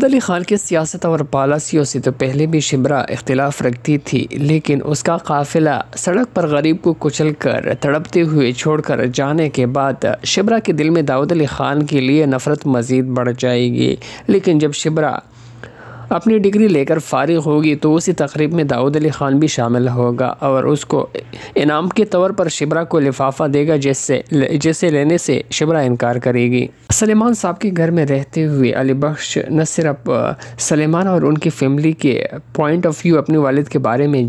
दाऊद अली खान की सियासत और पॉलिसियों से तो पहले भी शिबरा इख्तिलाफ रखती थी, लेकिन उसका काफिला सड़क पर गरीब को कुचल कर तड़पते हुए छोड़कर जाने के बाद शिबरा के दिल में दाऊद अली खान के लिए नफरत मज़ीद बढ़ जाएगी। लेकिन जब शिबरा अपनी डिग्री लेकर फारिग होगी तो उसी तकरीब में दाऊद अली खान भी शामिल होगा और उसको इनाम के तौर पर शिबरा को लिफाफा देगा, जैसे लेने से शिबरा इनकार करेगी। सुलेमान साहब के घर में रहते हुए अली बख्श न सिर्फ सुलेमान और उनकी फैमिली के पॉइंट ऑफ व्यू अपने वालिद के बारे में